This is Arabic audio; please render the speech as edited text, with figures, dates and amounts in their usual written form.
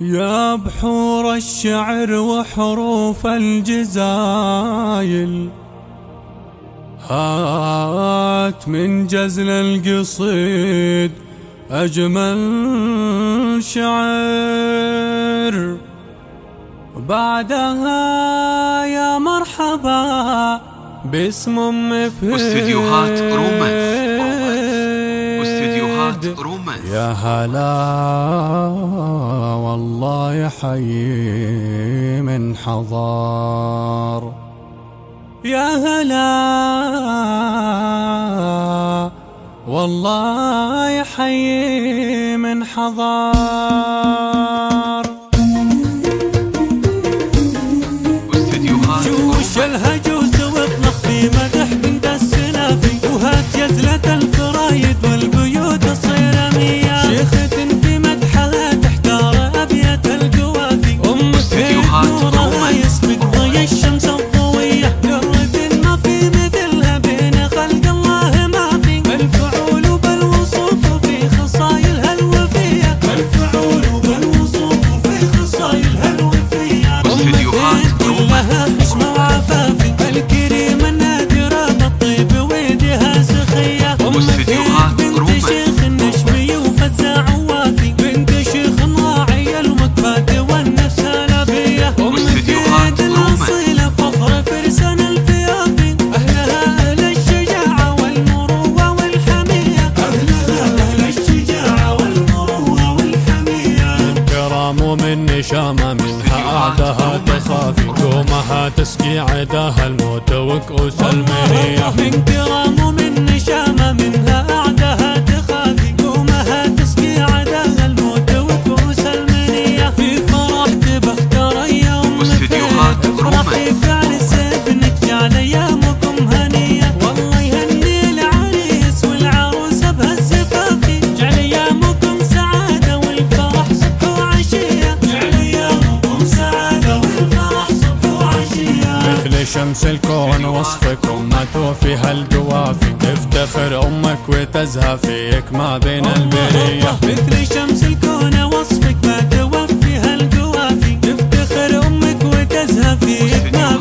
يا بحور الشعر وحروف الجزايل، هات من جزل القصيد أجمل شعر، بعدها يا مرحبا باسم مفهوم. واستديوهات رومنس، واستديوهات رومنس. يا هلا والله يحيي من حضار، يا هلا والله يحيي من حضار. جوش الهجوز واطلق في مدح بنت السلافي، وهات جزلة الفرايد والبيوت الصيرمية، شيخة في مدحها تحتار أبيات القوافي، أم السيد نورها يسبق ضي الشمس الضوية، جرة ما في مثلها بين خلق الله ما في، بالفعول بالوصوف في خصايلها الوفية، بالفعول بالوصوف في خصايلها الوفية. أم كلها خشمة وعفافي، الكريمة النادرة بالطيب ويدها سخية، أم بنت شيخ نشوي وفزع ووافي، بنت شيخ راعية الوقفات والنفس لبية، أم الفيد الأصيلة فخر فرسان الفيافي، أهلها أهل الشجاعة والمروة والحمية، أهلها أهل الشجاعة والمروة والحمية. الكرام من نشامة منها أعداها تخافي، كومها تسقي عداها الموت وكؤوس المنية، من كرام ومن نشامة منها أعداها تخافي، كومها تسقي عداها الموت وكؤوس المنية. في فرح تبختر يا أم الفيد، افرحي بعرس ابنك جعل أيامكم هنية، والله يهني العريس والعروسة بهالزفافي، جعل أيامكم سعادة والفرح صبح وعشية، جعل أيامكم سعادة والفرح صبح وعشية. مثل شمس الكون وصفك وما توفيها القوافي، تفتخر أمك وتزهى فيك ما بين البرية، مثل شمس الكون وصفك ما توفيها القوافي، تفتخر أمك وتزهى فيك ما